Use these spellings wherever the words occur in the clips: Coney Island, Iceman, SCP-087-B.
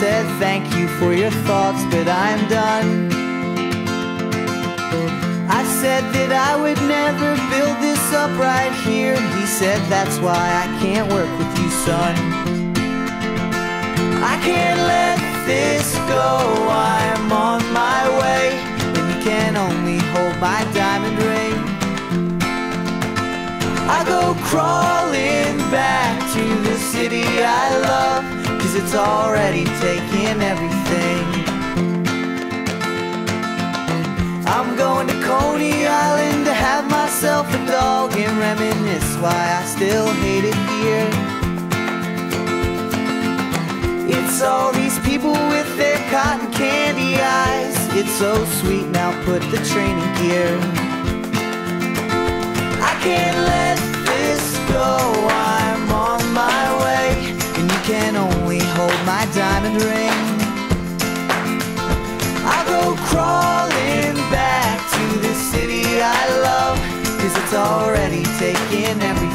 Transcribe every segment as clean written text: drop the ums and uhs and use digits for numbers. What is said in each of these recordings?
said thank you for your thoughts, but I'm done. I said that I would never build this up right here. He said that's why I can't work with you, son. I can't let this go, I'm on my way, and you can only hold my diamond ring. I go crawling back to the city I love, 'cause it's already taken everything. I'm going to Coney Island to have myself a dog and reminisce why I still hate it here. It's all these people with their cotton candy eyes. It's so sweet, now put the training gear. I can't let this go, I'm on my way, and you can only hold my diamond ring. I go crawling back to the city I love, 'cause it's already taken everything.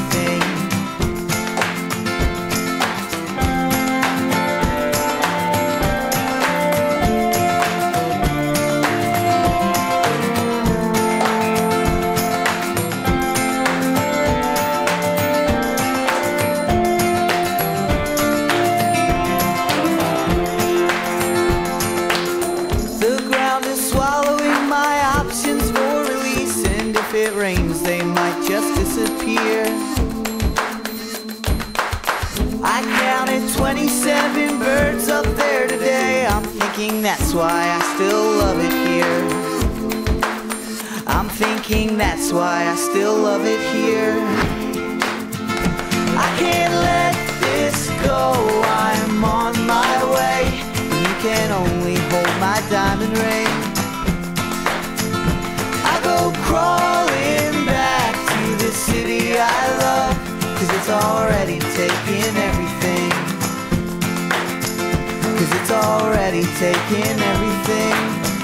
If it rains, they might just disappear. I counted 27 birds up there today. I'm thinking that's why I still love it here. I'm thinking that's why I still love it here. I can't let this go, I'm on my way, and you can only hold my diamond ring. I go crawl city I love, 'cause it's already taken everything. 'Cause it's already taken everything.